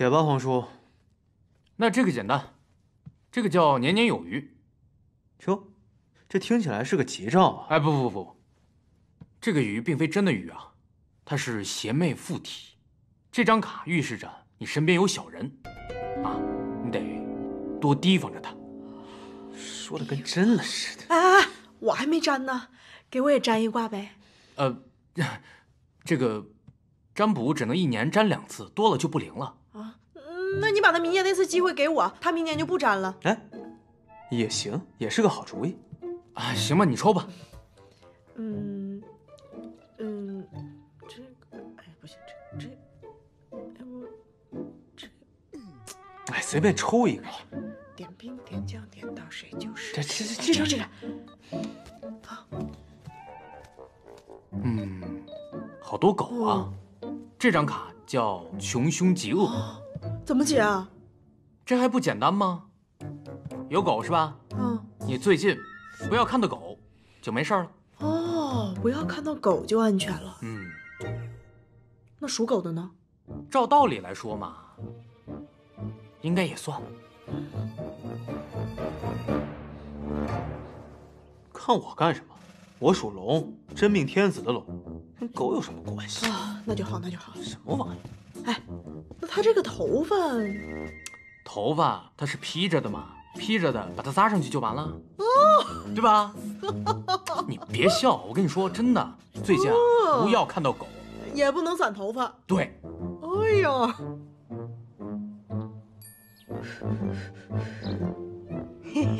解吧，黄叔。那这个简单，这个叫年年有余。哟，这听起来是个吉兆啊！哎，不，这个鱼并非真的鱼啊，它是邪魅附体。这张卡预示着你身边有小人，啊，你得多提防着他。说的跟真了似的。哎，我还没粘呢，给我也粘一卦呗。这个占卜只能一年占2次，多了就不灵了啊。那你把他明年那次机会给我，他明年就不占了。哎，也行，也是个好主意。啊，行吧，你抽吧。这个，哎，不行，这，哎，随便抽一个。点兵点将点到谁就是。这个。好。好多狗啊！这张卡叫穷凶极恶，怎么解啊？这还不简单吗？有狗是吧？你最近不要看到狗，就没事了。哦，不要看到狗就安全了。那属狗的呢？照道理来说嘛，应该也算。看我干什么？我属龙，真命天子的龙。 跟狗有什么关系啊？那就好。什么玩意？哎，那他这个头发他是披着的嘛，披着的把它扎上去就完了，对吧？你别笑，我跟你说真的，最近啊，不要看到狗，也不能散头发。对。哎呦，嘿嘿。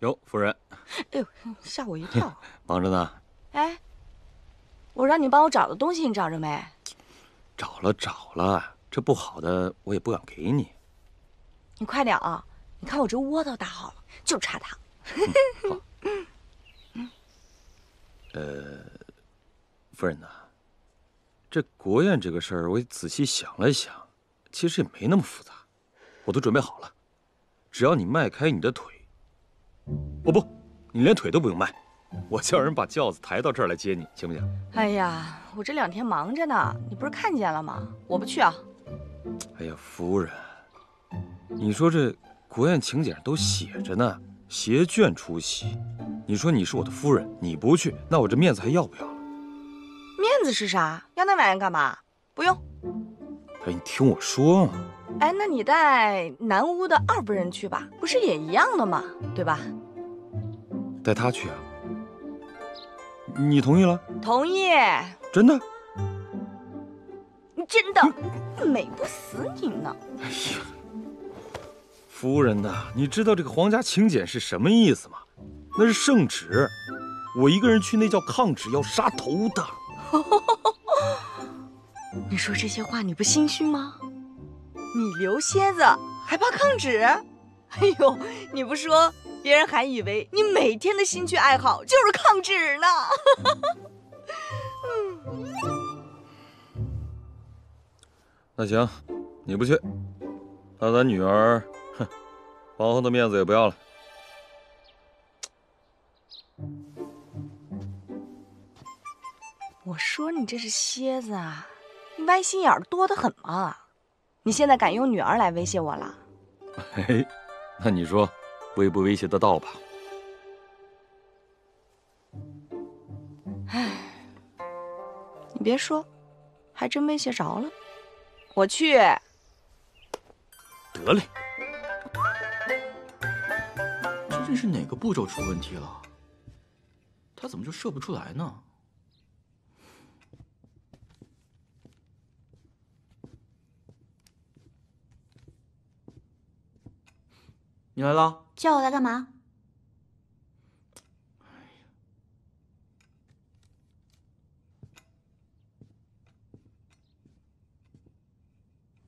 哟，夫人！哎呦，吓我一跳！忙着呢。哎，我让你帮我找的东西，你找着没？找了，这不好的我也不敢给你。你快点啊！你看我这窝都搭好了，就差它。好。夫人呐，这国宴这个事儿，我仔细想了想，其实也没那么复杂，我都准备好了，只要你迈开你的腿。 哦不，你连腿都不用迈，我叫人把轿子抬到这儿来接你，行不行？哎呀，我这2天忙着呢，你不是看见了吗？我不去啊。哎呀，夫人，你说这国宴请柬上都写着呢，携眷出席。你说你是我的夫人，你不去，那我这面子还要不要了？面子是啥？要那玩意干嘛？不用。哎，你听我说嘛。 哎，那你带南屋的二夫人去吧，不是也一样的吗？对吧？带她去啊？你同意了？同意。真的？真的，美不死你呢！哎呀，夫人呐，你知道这个皇家请柬是什么意思吗？那是圣旨，我一个人去那叫抗旨，要杀头的。你说这些话，你不心虚吗？ 你留蝎子还怕抗旨？哎呦，你不说，别人还以为你每天的兴趣爱好就是抗旨呢。那行，你不去，那咱女儿，哼，皇后的面子也不要了。我说你这是蝎子啊，你歪心眼儿多得很嘛。 你现在敢用女儿来威胁我了？哎，那你说，威胁得到吧？哎，你别说，还真威胁着了。我去。得嘞。究竟是哪个步骤出问题了？他怎么就射不出来呢？ 你来了，叫我来干嘛？哎呀，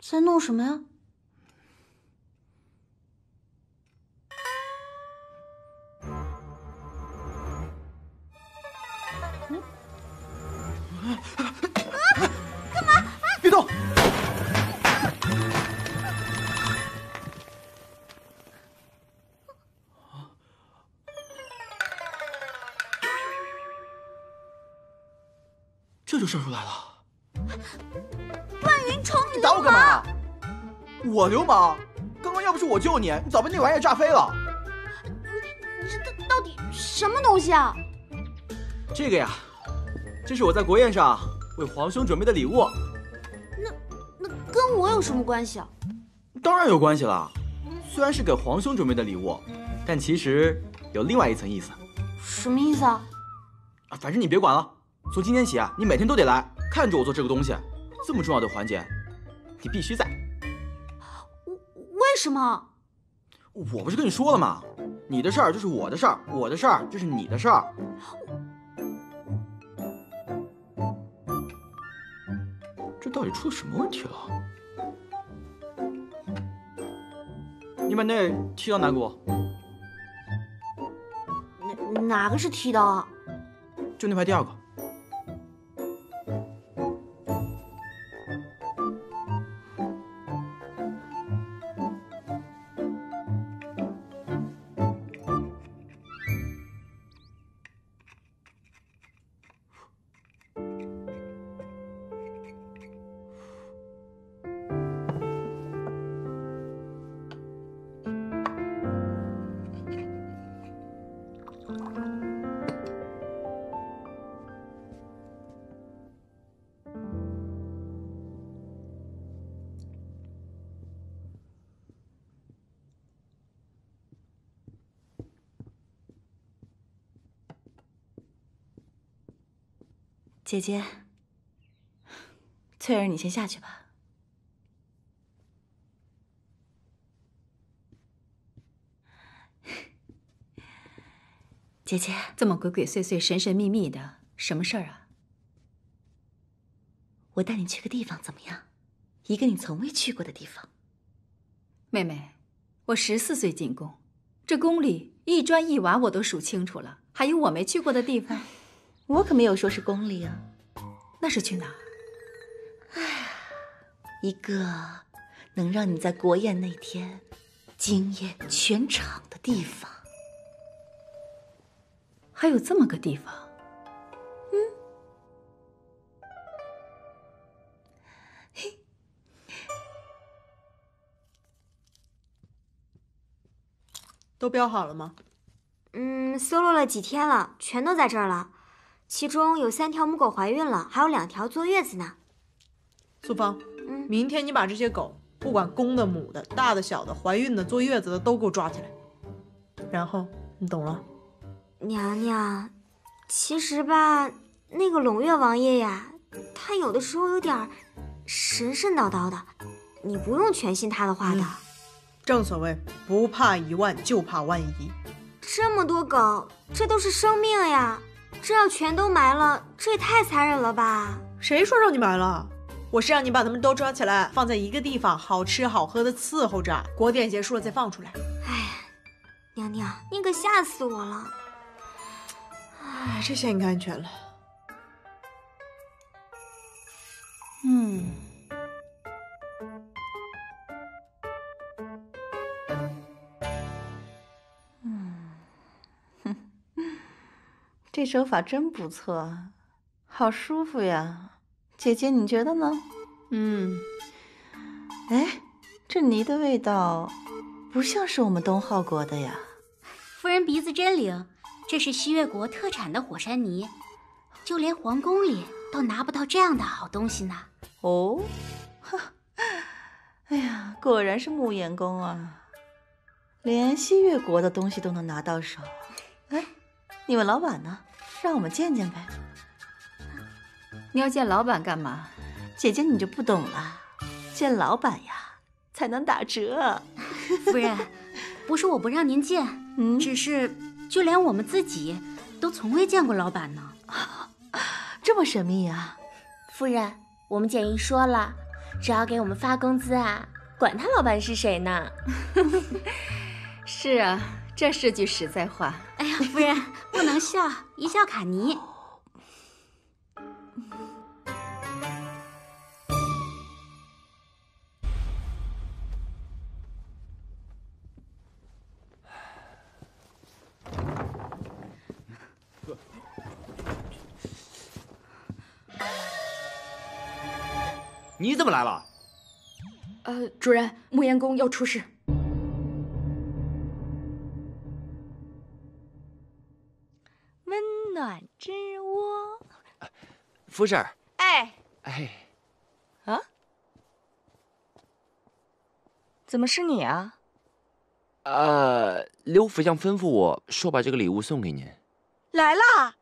在弄什么呀？干嘛？别动！这就射出来了。万云冲，你打我干嘛？我流氓？刚刚要不是我救你，你早被那玩意炸飞了。这到底什么东西啊？这个呀，这是我在国宴上为皇兄准备的礼物。那跟我有什么关系啊？当然有关系了。虽然是给皇兄准备的礼物，但其实有另外一层意思。什么意思啊？啊，反正你别管了。从今天起啊，你每天都得来看着我做这个东西。这么重要的环节，你必须在。为什么？我不是跟你说了吗？你的事儿就是我的事儿，我的事儿就是你的事儿。这到底出了什么问题了？你把那剃刀拿给我。哪个是剃刀啊？就那排第二个。 姐姐，翠儿，你先下去吧。姐姐，这么鬼鬼祟祟、神神秘秘的，什么事儿啊？我带你去个地方怎么样？一个你从未去过的地方。妹妹，我14岁进宫，这宫里一砖一瓦我都数清楚了，还有我没去过的地方。 我可没有说是宫里啊，那是去哪儿？哎呀，一个能让你在国宴那天惊艳全场的地方。还有这么个地方？嗯，嘿，都标好了吗？嗯，搜罗了几天了，全都在这儿了。 其中有3条母狗怀孕了，还有2条坐月子呢。素芳，明天你把这些狗，不管公的、母的、大的、小的、怀孕的、坐月子的，都给我抓起来。然后你懂了。娘娘，其实吧，那个陇月王爷呀，他有的时候有点神神叨叨的，你不用全信他的话的。正所谓不怕1万，就怕万一。这么多狗，这都是生命呀。 这要全都埋了，这也太残忍了吧！谁说让你埋了？我是让你把他们都抓起来，放在一个地方，好吃好喝的伺候着。国典结束了再放出来。哎，娘娘，你可吓死我了！哎，这下应该安全了。嗯。这手法真不错，好舒服呀！姐姐，你觉得呢？嗯。哎，这泥的味道不像是我们东浩国的呀。夫人鼻子真灵，这是西越国特产的火山泥，就连皇宫里都拿不到这样的好东西呢。哦，哎呀，果然是穆衍公啊，连西越国的东西都能拿到手。哎，你们老板呢？ 让我们见见呗。你要见老板干嘛？姐姐你就不懂了，见老板呀才能打折。夫人，不是我不让您见，只是就连我们自己都从未见过老板呢。这么神秘啊！夫人，我们简姨说了，只要给我们发工资啊，管他老板是谁呢。是啊。 这是句实在话。哎呀，夫人不能笑，一笑卡泥。你怎么来了？主任，穆延公要出事。温暖之窝，夫人。哎哎，啊？怎么是你啊？刘府相吩咐我说把这个礼物送给您。来啦！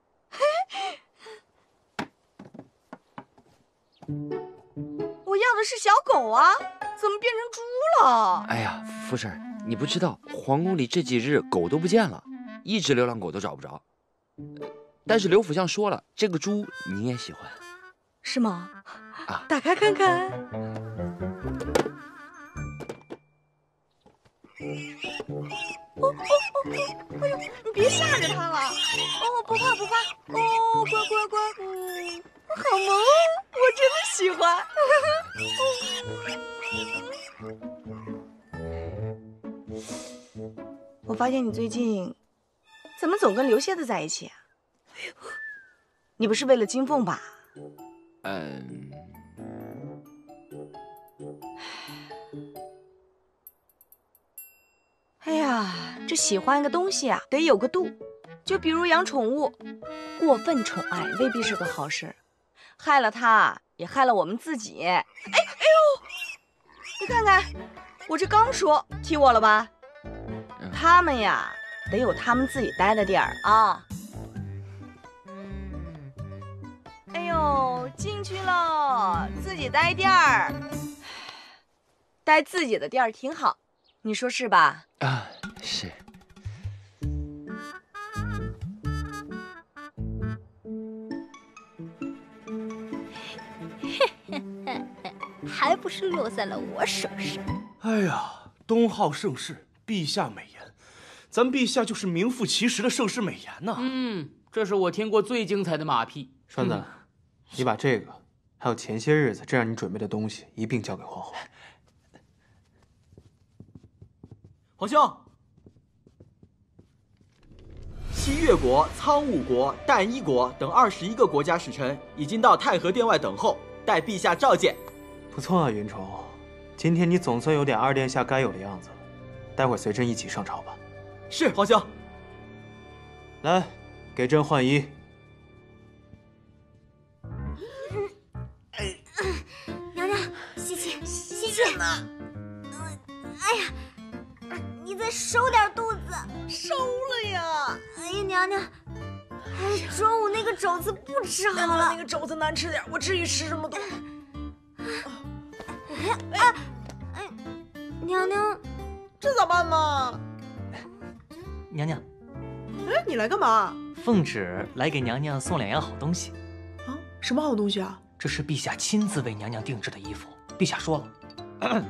我要的是小狗啊，怎么变成猪了？哎呀，夫人，你不知道，皇宫里这几日狗都不见了，一只流浪狗都找不着。但是刘府相说了，这个猪你也喜欢，是吗？啊，打开看看。哦，哎呦，你别吓着它了。哦，不怕不怕。哦，乖乖乖。嗯，好萌啊。 我真的喜欢。我发现你最近怎么总跟刘蝎子在一起啊？你不是为了金凤吧？嗯。哎呀，这喜欢个东西啊，得有个度。就比如养宠物，过分宠爱未必是个好事。 害了他，也害了我们自己。哎呦，你看看，我这刚说踢我了吧？他们呀，得有他们自己待的地儿啊。哎呦，进去喽，自己待地儿，待自己的地儿挺好，你说是吧？啊，是。 还不是落在了我手上。哎呀，东昊盛世，陛下美颜，咱陛下就是名副其实的盛世美颜呐。嗯，这是我听过最精彩的马屁。栓子，你把这个，还有前些日子这让你准备的东西一并交给皇后。皇兄，西越国、苍梧国、但伊国等21个国家使臣已经到太和殿外等候，待陛下召见。 不错啊，云虫，今天你总算有点二殿下该有的样子了。待会儿随朕一起上朝吧。是，皇兄。来，给朕换衣。娘娘，谢谢，谢谢呢。哎呀，你再收点肚子。收了呀。哎呀，娘娘。 哎呀，中午那个肘子不吃好了。那个肘子难吃点，我至于吃这么多？ 哎，娘娘，这咋办嘛？娘娘，哎，你来干嘛？奉旨来给娘娘送2样好东西。啊，什么好东西啊？这是陛下亲自为娘娘定制的衣服。陛下说了，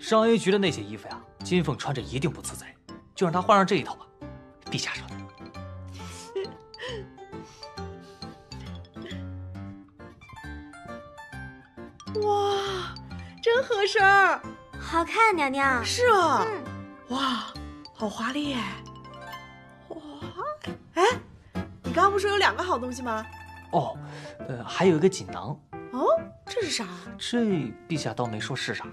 商业局的那些衣服呀，金凤穿着一定不自在，就让她换上这一套吧。陛下说的。 哇，真合身儿，好看，娘娘。是啊，哇，好华丽哎！哇，哎，你刚刚不是有2个好东西吗？哦，还有一个锦囊。哦，这是啥？这陛下倒没说是啥。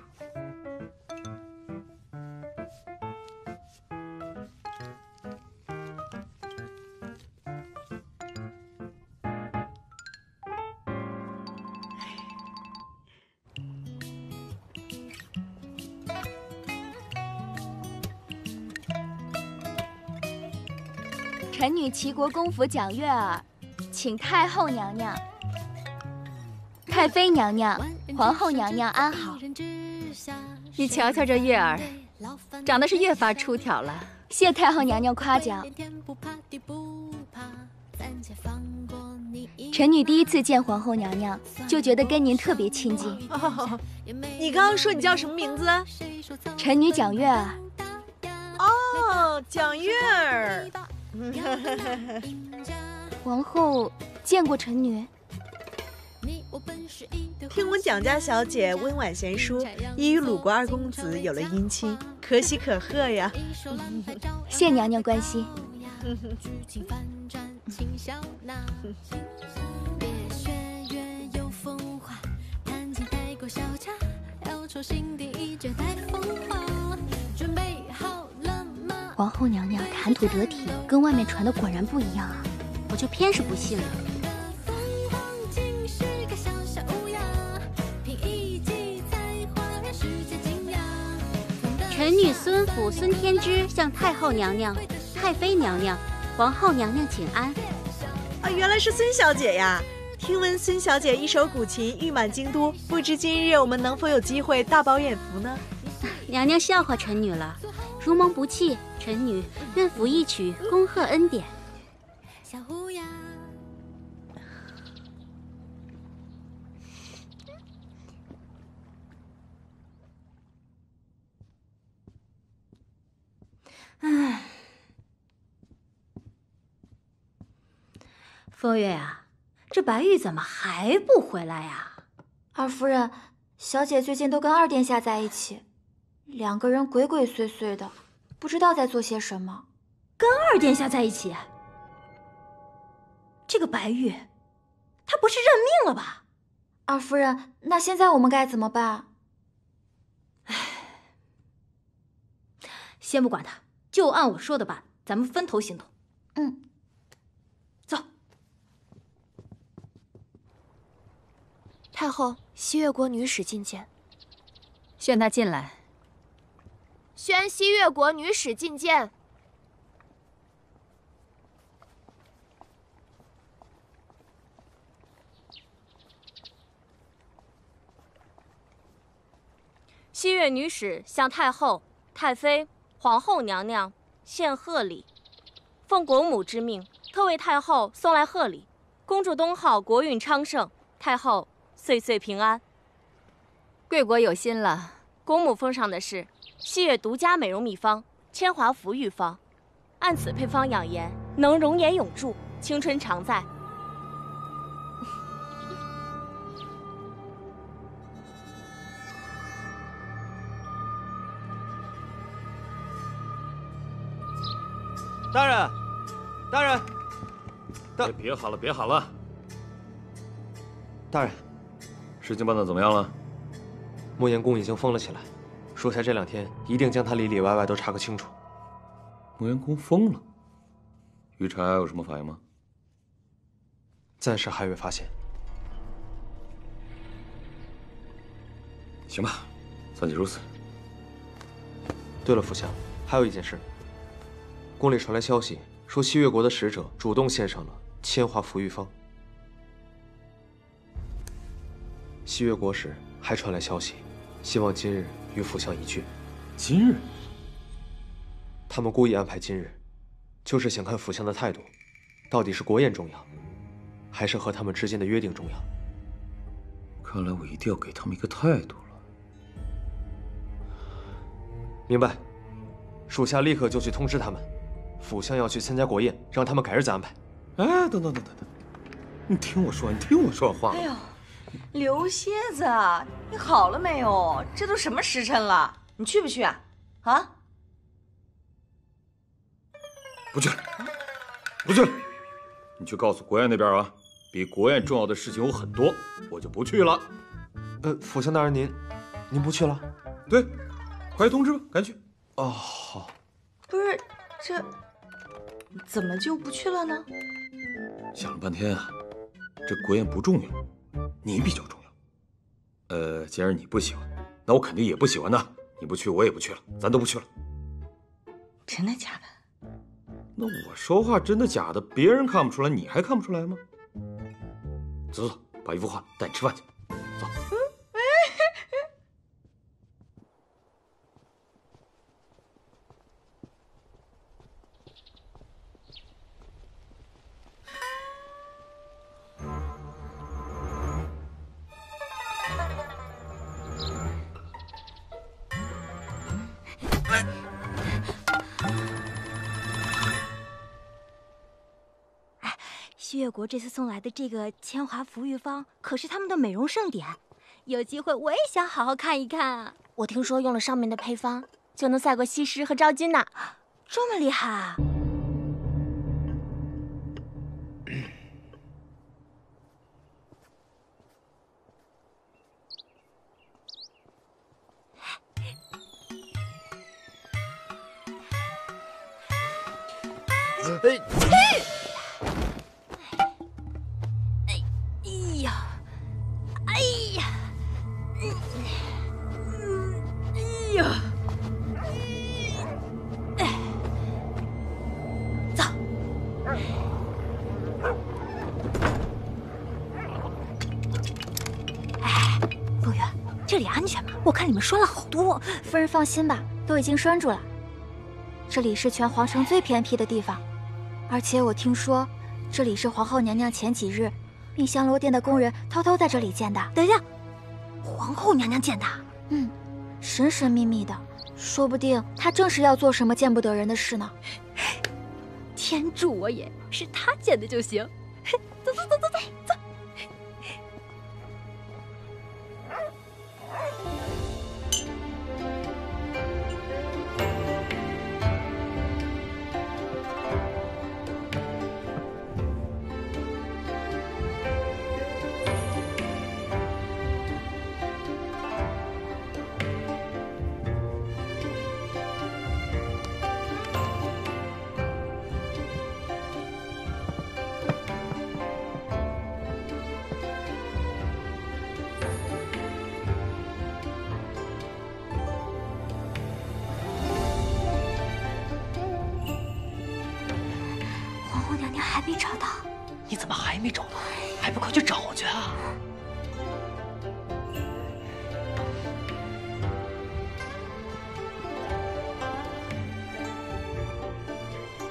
臣女齐国公府蒋月儿，请太后娘娘、太妃娘娘、皇后娘娘安好。你瞧瞧这月儿，长得是越发出挑了。谢太后娘娘夸奖。臣女第一次见皇后娘娘，就觉得跟您特别亲近。哦，你刚刚说你叫什么名字？臣女蒋月儿。哦，蒋月儿。 皇后见过臣女。听闻蒋家小姐温婉贤淑，已与鲁国2公子有了姻亲，可喜可贺呀！谢娘娘关心。心底一切太疯狂。准备好了吗？皇后娘娘谈吐得体，跟外面传的果然不一样啊！我就偏是不信了。臣女孙府孙天之向太后娘娘、太妃娘娘、皇后娘娘请安。啊，原来是孙小姐呀！ 听闻孙小姐一手古琴誉满京都，不知今日我们能否有机会大饱眼福呢？娘娘笑话臣女了，如蒙不弃，臣女愿辅一曲，恭贺恩典。小虎呀，唉，风月啊。 这白玉怎么还不回来呀？二夫人，小姐最近都跟二殿下在一起，两个人鬼鬼祟祟的，不知道在做些什么。跟二殿下在一起，这个白玉，他不是认命了吧？二夫人，那现在我们该怎么办？唉，先不管他，就按我说的办，咱们分头行动。嗯。 太后，西越国女使觐见。宣她进来。宣西越国女使觐见。西越女使向太后、太妃、皇后娘娘献贺礼，奉国母之命，特为太后送来贺礼。公主冬号国运昌盛，太后 岁岁平安。贵国有心了，公母奉上的是西越独家美容秘方——千华馥郁方，按此配方养颜，能容颜永驻，青春常在。大人，大人，别喊了，别喊了，大人。 事情办得怎么样了？莫言宫已经封了起来，属下这两天一定将他里里外外都查个清楚。莫言宫封了，于婵雅有什么反应吗？暂时还未发现。行吧，暂且如此。对了，府相，还有一件事，宫里传来消息说西越国的使者主动献上了千华馥郁方。 西越国时还传来消息，希望今日与府相一聚。今日，他们故意安排今日，就是想看府相的态度，到底是国宴重要，还是和他们之间的约定重要。看来我一定要给他们一个态度了。明白，属下立刻就去通知他们，府相要去参加国宴，让他们改日再安排。哎，等等等等等，你听我说，你听我说话。哎呦。 刘蝎子，你好了没有？这都什么时辰了？你去不去啊？啊？不去，不去。你去告诉国宴那边啊，比国宴重要的事情有很多，我就不去了。府相大人您不去了？对，快通知吧，赶紧去。哦，好。不是，这怎么就不去了呢？想了半天啊，这国宴不重要。 你比较重要，既然你不喜欢，那我肯定也不喜欢呐。你不去，我也不去了，咱都不去了。真的假的？那我说话真的假的，别人看不出来，你还看不出来吗？走走，把衣服换，带你吃饭去。走。西越国这次送来的这个千华馥郁方，可是他们的美容盛典。有机会我也想好好看一看啊！我听说用了上面的配方，就能赛过西施和昭君呢。这么厉害啊！夫人放心吧，都已经拴住了。这里是全皇城最偏僻的地方，而且我听说这里是皇后娘娘前几日命香罗殿的工人偷偷在这里建的。等一下，皇后娘娘建的？嗯，神神秘秘的，说不定她正是要做什么见不得人的事呢。天助我也，是她建的就行。走走走走走走。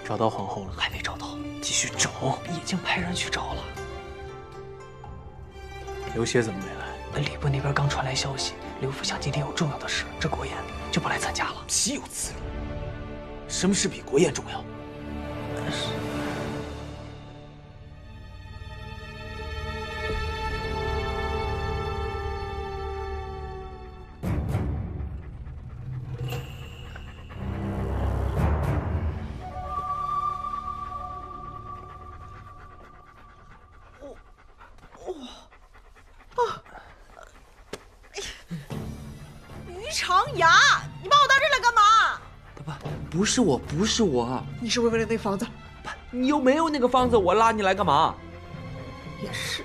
找到皇后了，还没找到，继续找，已经派人去找了。刘协怎么没来？礼部那边刚传来消息，刘副相今天有重要的事，这国宴就不来参加了。岂有此理！什么事比国宴重要？但是。 不是我，你是不是为了那方子？你又没有那个方子，我拉你来干嘛？也是。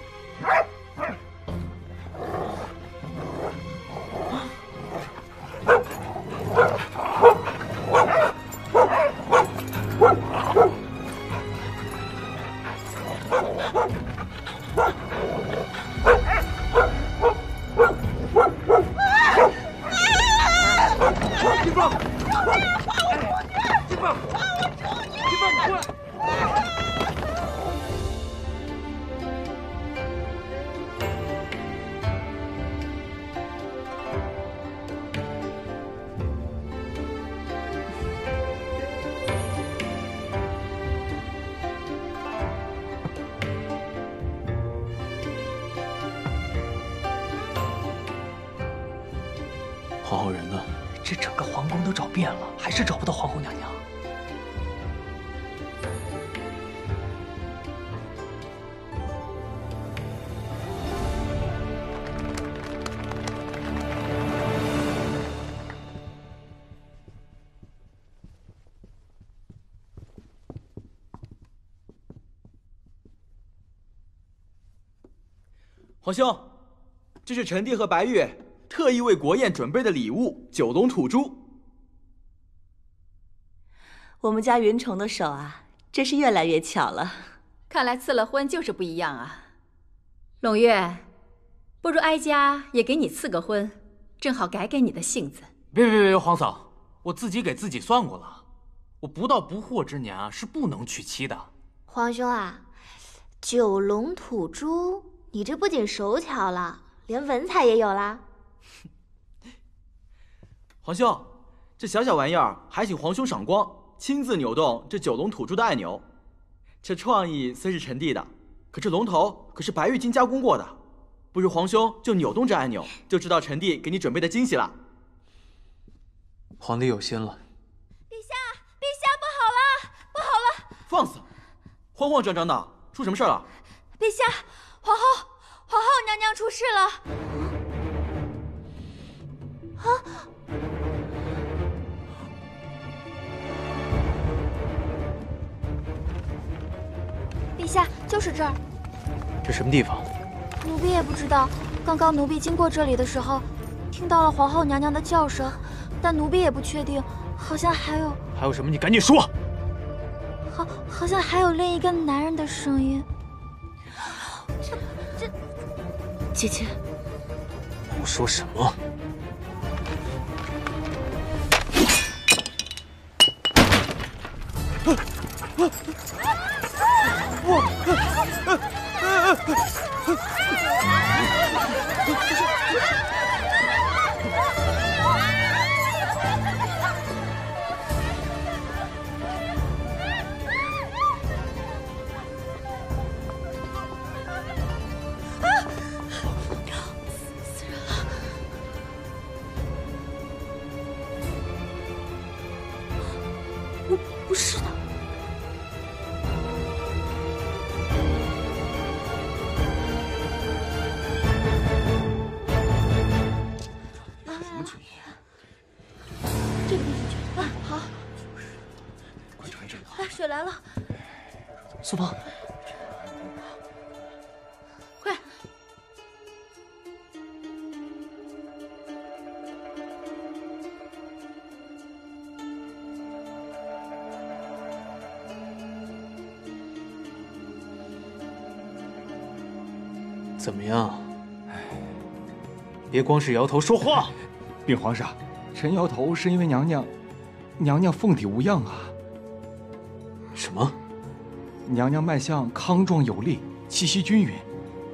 皇后人呢？这整个皇宫都找遍了，还是找不到皇后娘娘。皇兄，这是臣弟和白玉。 特意为国宴准备的礼物——九龙土珠。我们家云虫的手啊，真是越来越巧了。看来赐了婚就是不一样啊。胧月，不如哀家也给你赐个婚，正好改改你的性子。别，皇嫂，我自己给自己算过了，我不到不惑之年啊，是不能娶妻的。皇兄啊，九龙土珠，你这不仅手巧了，连文采也有啦。 皇兄，这小小玩意儿还请皇兄赏光，亲自扭动这九龙土珠的按钮。这创意虽是臣弟的，可这龙头可是白玉金加工过的。不如皇兄就扭动这按钮，就知道臣弟给你准备的惊喜了。皇帝有心了。陛下，不好了！放肆，慌慌张张的，出什么事了？陛下，皇后娘娘出事了。啊！下，就是这儿。这什么地方？奴婢也不知道。刚刚奴婢经过这里的时候，听到了皇后娘娘的叫声，但奴婢也不确定，好像还有……还有什么？你赶紧说。好像还有另一个男人的声音。这……姐姐，我说什么？ 苏芳，快！怎么样？别光是摇头说话。禀皇上，臣摇头是因为娘娘凤体无恙啊。什么？ 娘娘脉象康壮有力，气息均匀。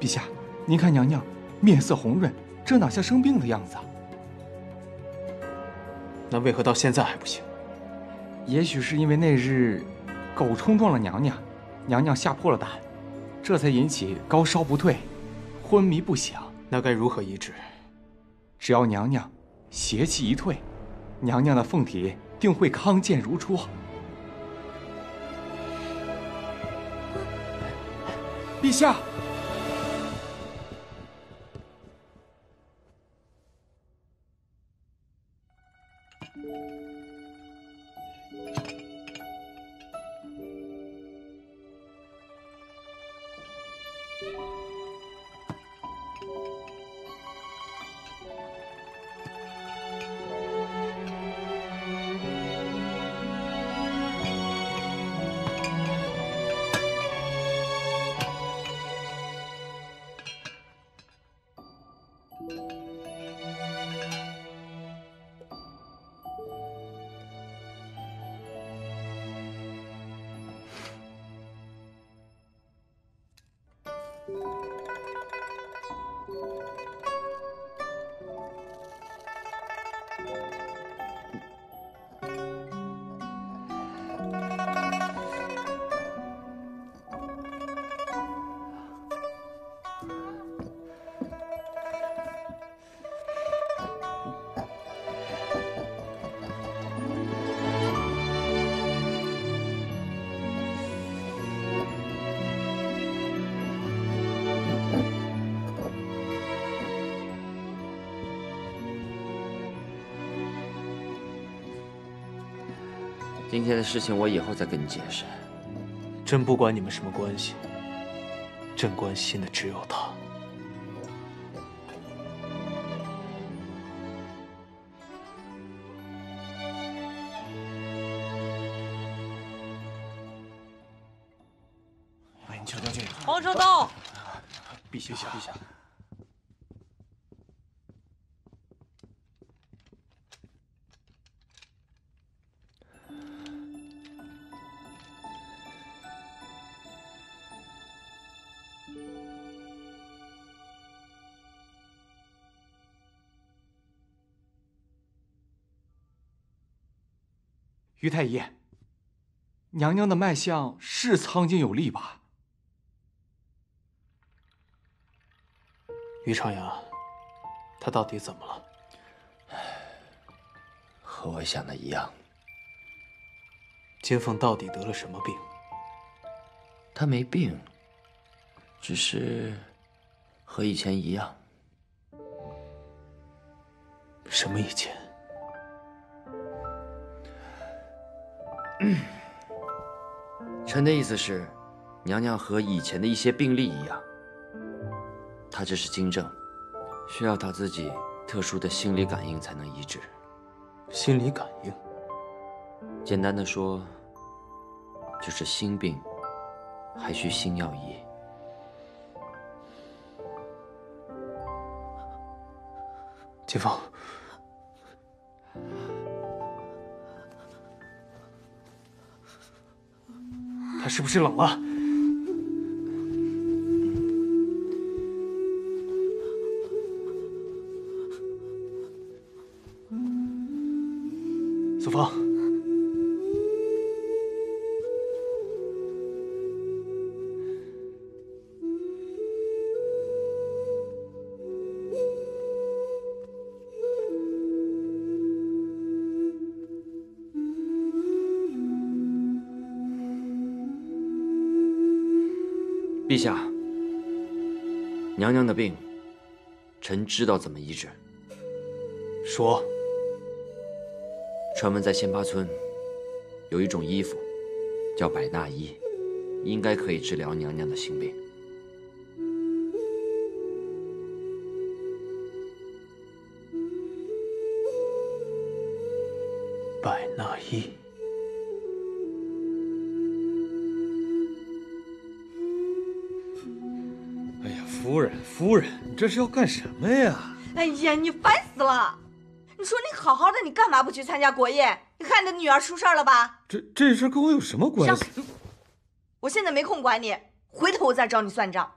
陛下，您看娘娘面色红润，这哪像生病的样子啊？那为何到现在还不行？也许是因为那日狗冲撞了娘娘，娘娘吓破了胆，这才引起高烧不退，昏迷不醒。那该如何医治？只要娘娘邪气一退，娘娘的凤体定会康健如初。 陛下，今天的事情我以后再跟你解释。朕不管你们什么关系，朕关心的只有他。哎，你瞧瞧这个！皇上到！陛下。 于太医，娘娘的脉象是苍劲有力吧？于长阳，她到底怎么了？和我想的一样。金凤到底得了什么病？她没病，只是和以前一样。什么以前？ 臣的意思是，娘娘和以前的一些病例一样，她这是经症，需要她自己特殊的心理感应才能医治。心理感应，简单的说，就是心病，还需心药医。 秦风，他是不是冷了？子枫，陛下，娘娘的病，臣知道怎么医治。说，传闻在仙葩村有一种衣服，叫百纳衣，应该可以治疗娘娘的心病。百纳衣。 夫人，你这是要干什么呀？哎呀，你烦死了！你说你好好的，你干嘛不去参加国宴？你看你的女儿出事了吧？这事跟我有什么关系？我现在没空管你，回头我再找你算账。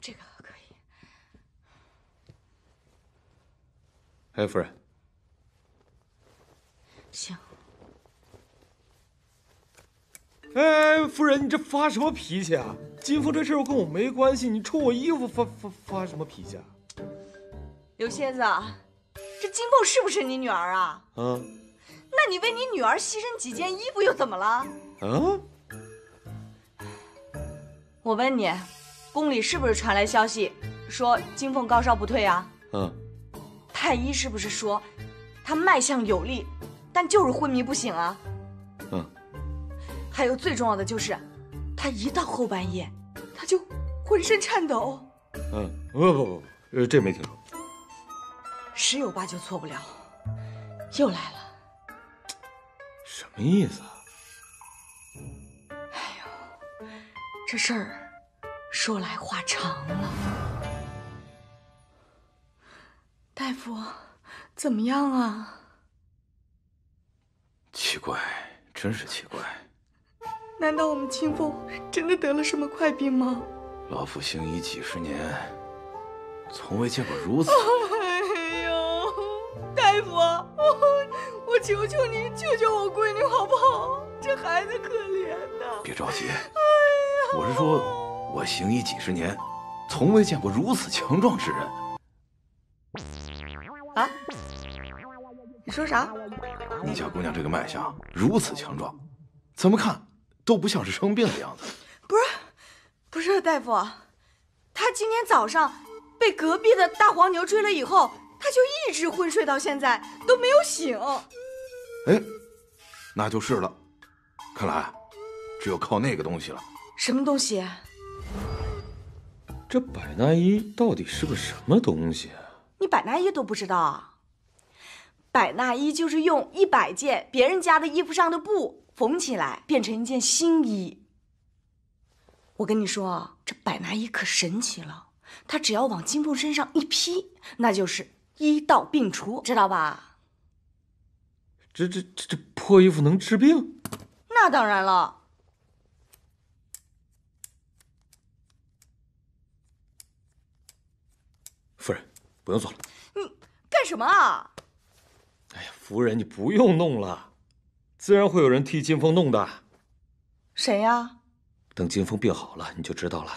这个可以。哎，夫人。行。 哎，夫人，你这发什么脾气啊？金凤这事又跟我没关系，你冲我衣服发什么脾气啊？刘蝎子，这金凤是不是你女儿啊？啊，那你为你女儿牺牲几件衣服又怎么了？啊？我问你，宫里是不是传来消息说金凤高烧不退啊？嗯。太医是不是说她脉象有力，但就是昏迷不醒啊？嗯。 还有最重要的就是，他一到后半夜，他就浑身颤抖。嗯，不，这没听说。十有八九错不了，又来了。什么意思啊？哎呦，这事儿说来话长了。大夫，怎么样啊？奇怪，真是奇怪。 难道我们清风真的得了什么快病吗？老夫行医几十年，从未见过如此。哎呦，大夫，我求求你救救我闺女好不好？这孩子可怜呐！别着急，哎、我是说，我行医几十年，从未见过如此强壮之人。啊？你说啥？你家姑娘这个脉象如此强壮，怎么看？ 都不像是生病的样子，不是，大夫，他今天早上被隔壁的大黄牛追了以后，他就一直昏睡到现在都没有醒。哎，那就是了，看来只有靠那个东西了。什么东西？这百纳衣到底是个什么东西啊？你百纳衣都不知道啊？百纳衣就是用100件别人家的衣服上的布。 缝起来变成一件新衣。我跟你说啊，这百纳衣可神奇了，它只要往金凤身上一披，那就是医到病除，知道吧？这破衣服能治病？那当然了。夫人，不用做了。你干什么啊？哎呀，夫人，你不用弄了。 自然会有人替金风弄的。谁呀？等金风病好了，你就知道了。